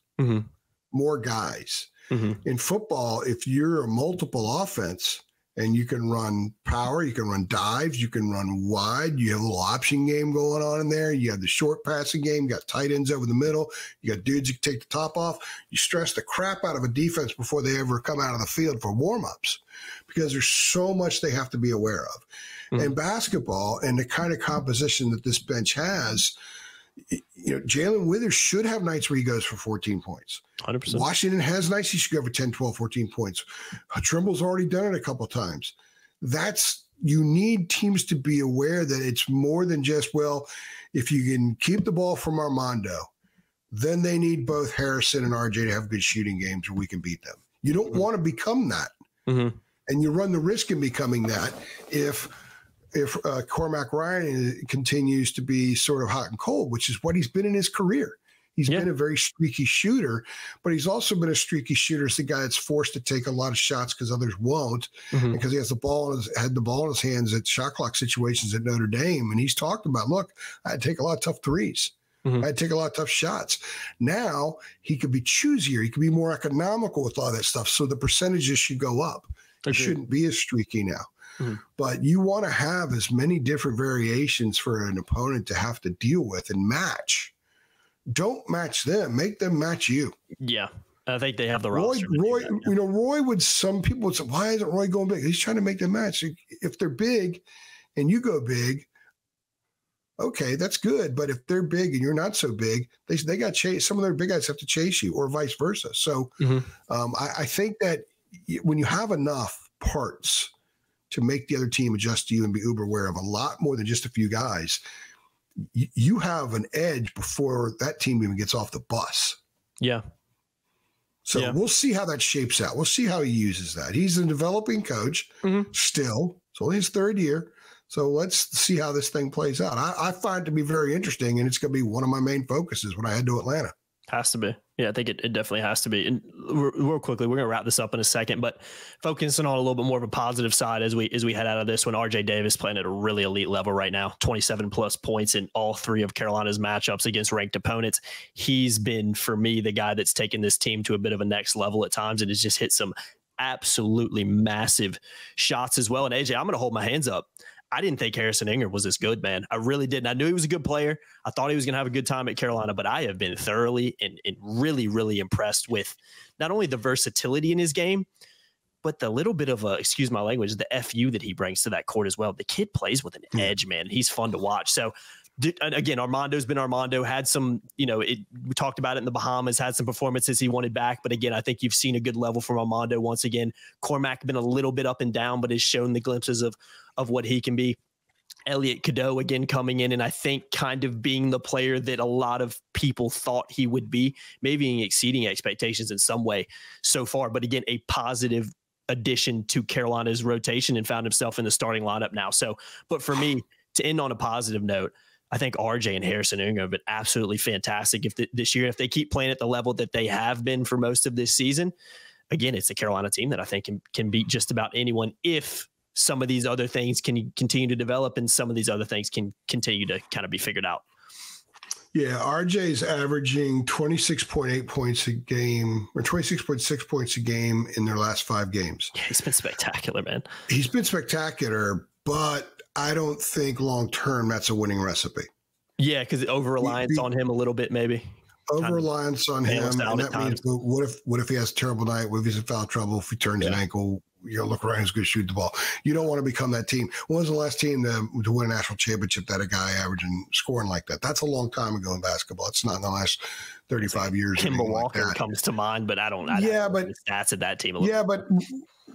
more guys. In football, if you're a multiple offense and you can run power, you can run dives, you can run wide. You have a little option game going on in there. You have the short passing game. You got tight ends over the middle. You got dudes you can take the top off. You stress the crap out of a defense before they ever come out of the field for warmups, because there's so much they have to be aware of. Mm-hmm. And basketball and the kind of composition that this bench has, you know, Jalen Withers should have nights where he goes for 14 points. 100%. Washington has nights he should go for 10, 12, 14 points. Trimble's already done it a couple of times. That's, you need teams to be aware that it's more than just, well, if you can keep the ball from Armando, then they need both Harrison and RJ to have good shooting games where we can beat them. You don't want to become that. Mm-hmm. And you run the risk of becoming that if Cormac Ryan continues to be sort of hot and cold, which is what he's been in his career. He's been a very streaky shooter, but he's also been a streaky shooter as the guy that's forced to take a lot of shots because others won't, because he has the ball had the ball in his hands at shot clock situations at Notre Dame. And he's talked about, look, I take a lot of tough threes. I take a lot of tough shots. Now he could be choosier. He could be more economical with all that stuff. So the percentages should go up. It shouldn't be as streaky now. But you want to have as many different variations for an opponent to have to deal with and match. Don't match them. Make them match you. Yeah. I think they have the roster. Roy, you know, Roy would, some people would say, why isn't Roy going big? He's trying to make them match. If they're big and you go big, okay, that's good. But if they're big and you're not so big, they got chased. Some of their big guys have to chase you, or vice versa. So I think that when you have enough parts to make the other team adjust to you and be uber aware of a lot more than just a few guys, you have an edge before that team even gets off the bus. Yeah. So we'll see how that shapes out. We'll see how he uses that. He's a developing coach still. It's only his third year. So let's see how this thing plays out. I find it to be very interesting, and it's going to be one of my main focuses when I head to Atlanta. Has to be. Yeah, I think it definitely has to be. And real quickly, we're going to wrap this up in a second, but focusing on a little bit more of a positive side as we head out of this one. RJ Davis playing at a really elite level right now, 27 plus points in all three of Carolina's matchups against ranked opponents. He's been, for me, the guy that's taken this team to a bit of a next level at times, and has just hit some absolutely massive shots as well. And AJ, I'm going to hold my hands up. I didn't think Harrison Ingram was this good, man. I really didn't. I knew he was a good player. I thought he was going to have a good time at Carolina, but I have been thoroughly and really, really impressed with not only the versatility in his game, but the little bit of a, excuse my language, the FU that he brings to that court as well. The kid plays with an edge, man. He's fun to watch. So again, Armando's been Armando, had some, you know, we talked about it in the Bahamas, had some performances he wanted back. But again, I think you've seen a good level from Armando once again. Cormac been a little bit up and down, but has shown the glimpses of what he can be. Elliot Cadeau again coming in, and I think kind of being the player that a lot of people thought he would be, maybe exceeding expectations in some way so far. But again, a positive addition to Carolina's rotation, and found himself in the starting lineup now. So, but for me, to end on a positive note, I think RJ and Harrison Ingram have been absolutely fantastic this year. If they keep playing at the level that they have been for most of this season, again, it's a Carolina team that I think can beat just about anyone if some of these other things can continue to develop and some of these other things can continue to kind of be figured out. Yeah, RJ's averaging 26.8 points a game, or 26.6 points a game in their last 5 games. Yeah, he's been spectacular, man. He's been spectacular, but I don't think long-term that's a winning recipe. Yeah, because over-reliance on him a little bit, maybe. Over-reliance on him, and that means what if he has a terrible night? What if he's in foul trouble? If he turns an ankle, you know, look, Ryan's going to shoot the ball. You don't want to become that team. When was the last team to win a national championship that a guy averaging scoring like that? That's a long time ago in basketball. It's not in the last 35 years. Kimber Walker comes to mind, but I don't know the stats of that team a little bit. Yeah, but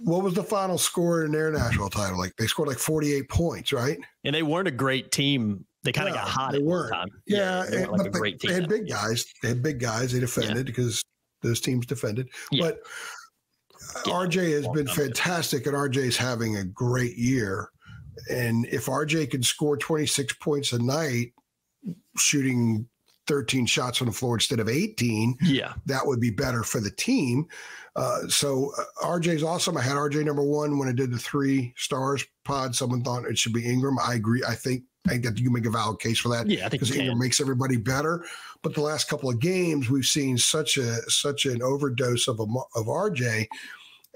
what was the final score in their national title? Like, they scored like 48 points, right? And they weren't a great team. They kind of got hot. They weren't. Time. Yeah, they weren't like a great team. They had big guys. They had big guys. They defended because those teams defended. Yeah. But RJ has been fantastic, and RJ's having a great year. And if RJ can score 26 points a night, shooting 13 shots on the floor instead of 18, that would be better for the team. So RJ's awesome. I had RJ number one when I did the 3 stars pod. Someone thought it should be Ingram. I agree. I think that you make a valid case for that. Yeah, I think because Ingram makes everybody better. But the last couple of games, we've seen such an overdose of RJ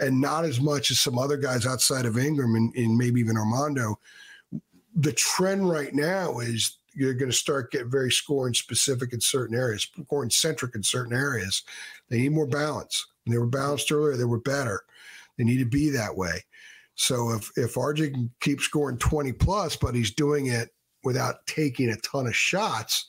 and not as much as some other guys outside of Ingram and maybe even Armando. The trend right now is you're going to start getting very scoring-specific in certain areas, scoring-centric in certain areas. They need more balance. When they were balanced earlier, they were better. They need to be that way. So if RJ can keep scoring 20-plus, but he's doing it without taking a ton of shots,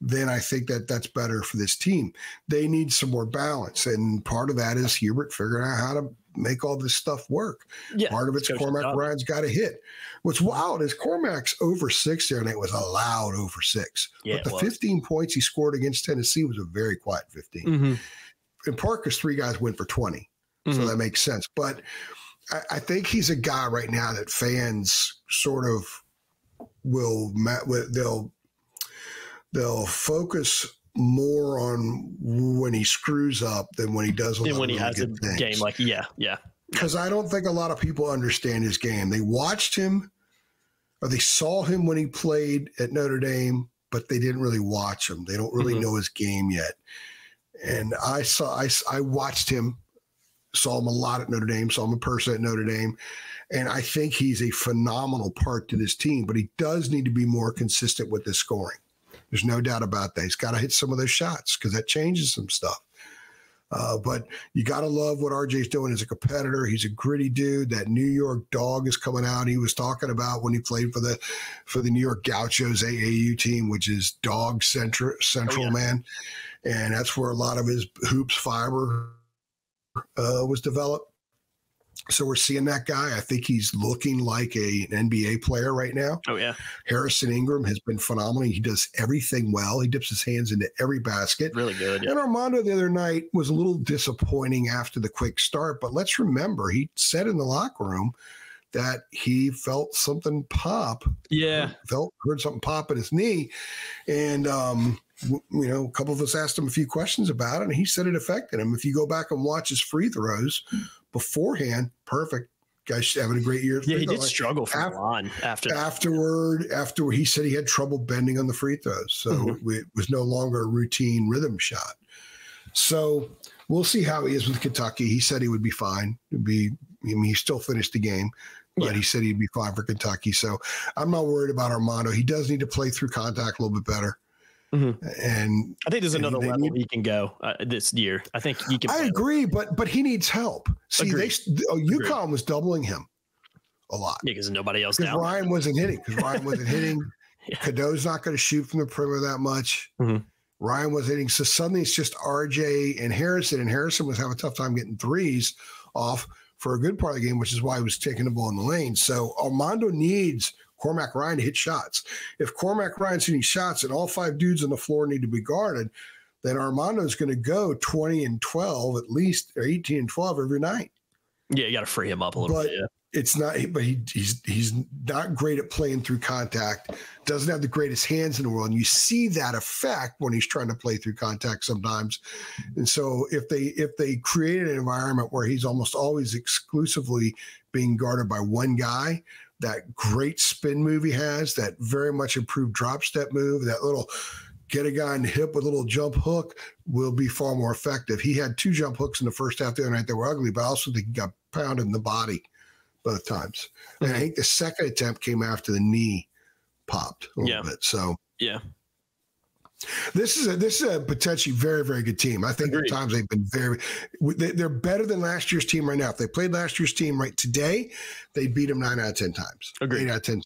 then I think that that's better for this team. They need some more balance, and part of that is Hubert figuring out how to make all this stuff work. Yeah, part of it's Cormac Ryan's got to hit. What's wild is Cormac's over six there, and it was a loud over six. Yeah, but the 15 points he scored against Tennessee was a very quiet 15. Mm-hmm. In part, because three guys went for 20, so that makes sense. But I think he's a guy right now that fans sort of will they'll focus more on when he screws up than when he does when he has a game like because I don't think a lot of people understand his game. They watched him or they saw him when he played at Notre Dame, but they didn't really watch him. They don't really know his game yet. And I watched him, saw him a lot at Notre Dame, saw him in person at Notre Dame. And I think he's a phenomenal part to this team, but he does need to be more consistent with his scoring. There's no doubt about that. He's got to hit some of those shots because that changes some stuff. But you got to love what RJ's doing as a competitor. He's a gritty dude. That New York dog is coming out. He was talking about when he played for the New York Gauchos AAU team, which is dog central, man. And that's where a lot of his hoops fiber was developed. So we're seeing that guy. I think he's looking like an NBA player right now. Oh, yeah. Harrison Ingram has been phenomenal. He does everything well. He dips his hands into every basket. Really good. Yeah. And Armando the other night was a little disappointing after the quick start. But let's remember, he said in the locker room that he felt something pop. Yeah. Heard something pop in his knee. And, a couple of us asked him a few questions about it, and he said it affected him. If you go back and watch his free throws beforehand, perfect. Guy's having a great year. Yeah, he did struggle from on afterward. He said he had trouble bending on the free throws, so it was no longer a routine rhythm shot. So we'll see how he is with Kentucky. He said he would be fine. He still finished the game, but he said he'd be fine for Kentucky. So I'm not worried about Armando. He does need to play through contact a little bit better. And I think there's another level he can go this year. I think he can. I agree, but he needs help. See, UConn was doubling him a lot because nobody else. Because Ryan wasn't hitting. Cadeau's not going to shoot from the perimeter that much. Ryan was hitting, so suddenly it's just RJ and Harrison. And Harrison was having a tough time getting threes off for a good part of the game, which is why he was taking the ball in the lane. So Armando needs Cormac Ryan to hit shots. If Cormac Ryan's hitting shots and all five dudes on the floor need to be guarded, then Armando's going to go 20 and 12 at least, or 18 and 12 every night. Yeah, you got to free him up a little bit. Yeah. It's not, but he's not great at playing through contact. Doesn't have the greatest hands in the world, and you see that effect when he's trying to play through contact sometimes. And so if they created an environment where he's almost always exclusively being guarded by one guy, that great spin move he has, that very much improved drop step move, that little get a guy in the hip with a little jump hook will be far more effective. He had two jump hooks in the first half the other night that were ugly, but I also think he got pounded in the body both times. And I think the second attempt came after the knee popped a little bit. So This is a potentially very, very good team. I think at times they've been they're better than last year's team right now. If they played last year's team right today, they beat them 9 out of 10 times. 8 out of 10 times.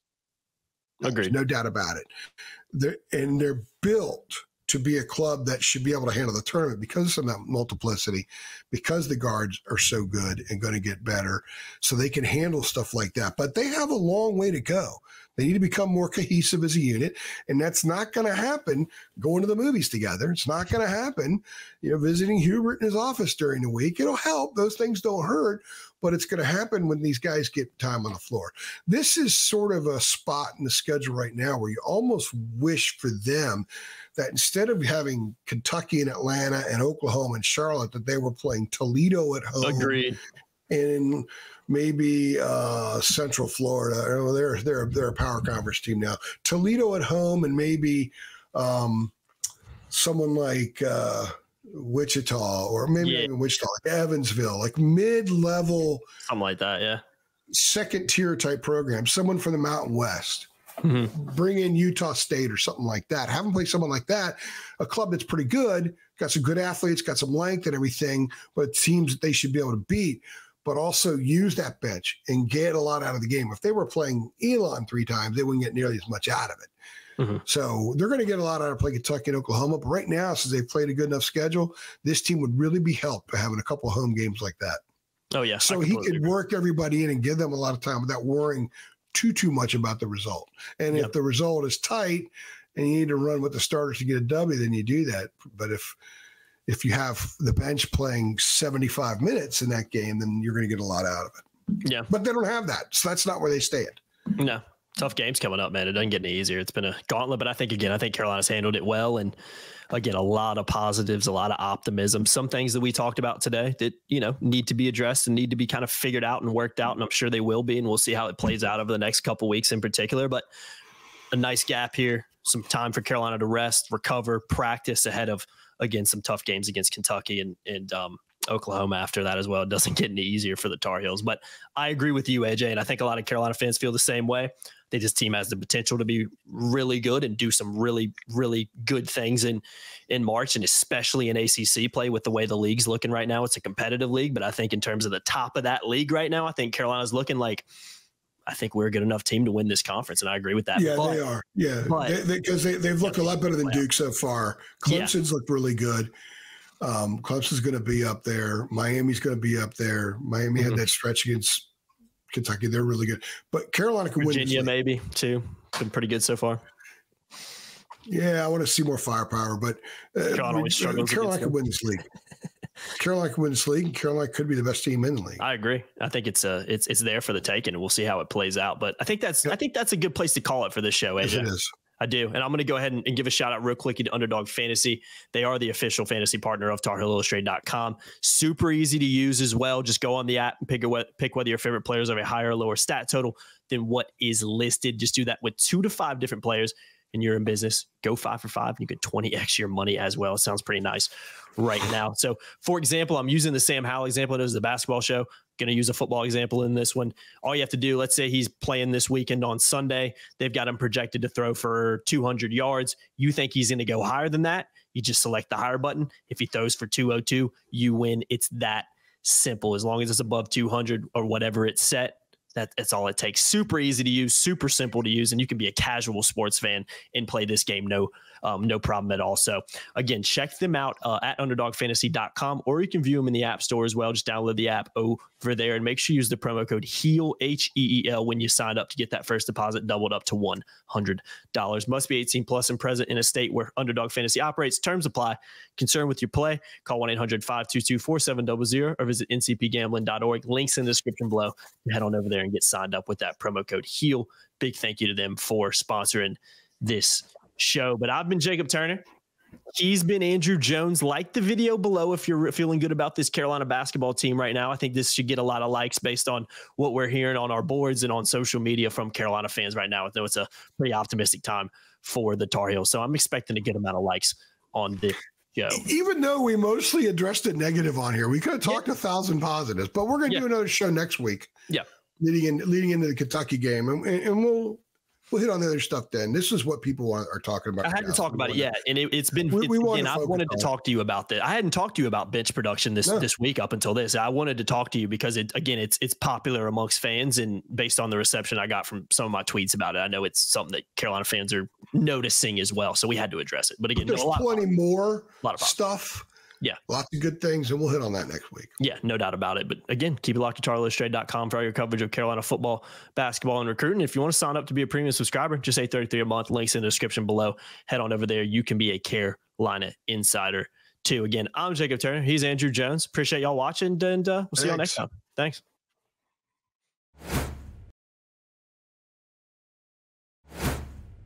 Agreed. No doubt about it. They're built to be a club that should be able to handle the tournament because of that multiplicity, because the guards are so good and going to get better, so they can handle stuff like that. But they have a long way to go. They need to become more cohesive as a unit, and that's not going to happen going to the movies together. It's not going to happen, visiting Hubert in his office during the week. It'll help. Those things don't hurt, but it's going to happen when these guys get time on the floor. This is sort of a spot in the schedule right now where you almost wish for them that instead of having Kentucky and Atlanta and Oklahoma and Charlotte, that they were playing Toledo at home. Agreed. And maybe Central Florida. They're a power conference team now. Toledo at home, and maybe someone like Wichita or maybe even Wichita, like Evansville, like mid-level. Something like that, yeah. Second-tier type program, someone from the Mountain West. Mm-hmm. Bring in Utah State or something like that. Have them play someone like that, a club that's pretty good, got some good athletes, got some length and everything, but teams that they should be able to beat, but also use that bench and get a lot out of the game. If they were playing Elon three times, they wouldn't get nearly as much out of it. Mm-hmm. So they're going to get a lot out of playing Kentucky and Oklahoma, but right now, since they've played a good enough schedule, this team would really be helped by having a couple of home games like that. Oh, yeah. So he could work everybody in and give them a lot of time without worrying too much about the result. And if the result is tight and you need to run with the starters to get a W, then you do that. But if you have the bench playing 75 minutes in that game, then you're going to get a lot out of it. Yeah. But they don't have that. So that's not where they stand. No. Tough games coming up, man. It doesn't get any easier. It's been a gauntlet, but I think Carolina's handled it well. And again, a lot of positives, a lot of optimism. Some things that we talked about today that, need to be addressed and need to be kind of figured out and worked out. And I'm sure they will be, and we'll see how it plays out over the next couple of weeks in particular, but a nice gap here, some time for Carolina to rest, recover, practice ahead of, again, some tough games against Kentucky and Oklahoma after that as well. It doesn't get any easier for the Tar Heels, but I agree with you, AJ. And I think a lot of Carolina fans feel the same way. That this team has the potential to be really good and do some really, really good things in March, and especially in ACC play with the way the league's looking right now. It's a competitive league, but I think in terms of the top of that league right now, I think Carolina's looking like, I think we're a good enough team to win this conference. And I agree with that. Yeah, but they are. Yeah. Because they've looked a lot better than Duke so far. Clemson's looked really good. Clemson's going to be up there. Miami's going to be up there. Miami had that stretch against Kentucky. They're really good. But Carolina could win. Virginia maybe too. Been pretty good so far. Yeah, I want to see more firepower, but Carolina could win this league. Carolina could win this league. Carolina could be the best team in the league. I agree. I think it's there for the taking, and we'll see how it plays out. But I think that's a good place to call it for this show, AJ. Yes, it is. I do. And I'm going to go ahead and give a shout out real quick to Underdog Fantasy. They are the official fantasy partner of TarHeelIllustrated.com. Super easy to use as well. Just go on the app and pick whether your favorite players have a higher or lower stat total than what is listed. Just do that with 2 to 5 different players and you're in business. Go 5 for 5 and you get 20x your money as well. It sounds pretty nice right now. So for example, I'm using the Sam Howell example. It was the basketball show. Going to use a football example in this one. All you have to do, let's say he's playing this weekend on Sunday. They've got him projected to throw for 200 yards. You think he's going to go higher than that? You just select the higher button. If he throws for 202, you win. It's that simple. As long as it's above 200 or whatever it's set, that's all it takes. Super easy to use, super simple to use, and you can be a casual sports fan and play this game no problem at all. So again, check them out at underdogfantasy.com, or you can view them in the app store as well. Just download the app over there and make sure you use the promo code HEEL, HEEL, when you sign up to get that first deposit doubled up to $100. Must be 18 plus and present in a state where Underdog Fantasy operates. Terms apply. Concerned with your play? Call 1-800-522-4700 or visit ncpgambling.org. Links in the description below. Head on over there and get signed up with that promo code HEEL. Big thank you to them for sponsoring this show. But I've been Jacob Turner. He's been Andrew Jones. Like the video below if you're feeling good about this Carolina basketball team right now. I think this should get a lot of likes based on what we're hearing on our boards and on social media from Carolina fans right now. I know it's a pretty optimistic time for the Tar Heels, so I'm expecting a good amount of likes on this show. Even though we mostly addressed the negative on here, we could have talked 1,000 positives, but we're going to do another show next week. Yeah, leading into the Kentucky game, and we'll hit on the other stuff then. This is what people are talking about. I had to talk about it, and it's been. And I wanted to talk to you about that. I hadn't talked to you about bench production this week up until this. I wanted to talk to you because it's popular amongst fans, and based on the reception I got from some of my tweets about it, I know it's something that Carolina fans are noticing as well. So we had to address it. But again, there's a lot of stuff. Yeah. Lots of good things, and we'll hit on that next week. Yeah, no doubt about it. But again, keep it locked to TarHeelIllustrated.com for all your coverage of Carolina football, basketball, and recruiting. If you want to sign up to be a premium subscriber, just $8.33 a month. Links in the description below. Head on over there. You can be a Carolina insider too. Again, I'm Jacob Turner. He's Andrew Jones. Appreciate y'all watching, and we'll see y'all next time. Thanks.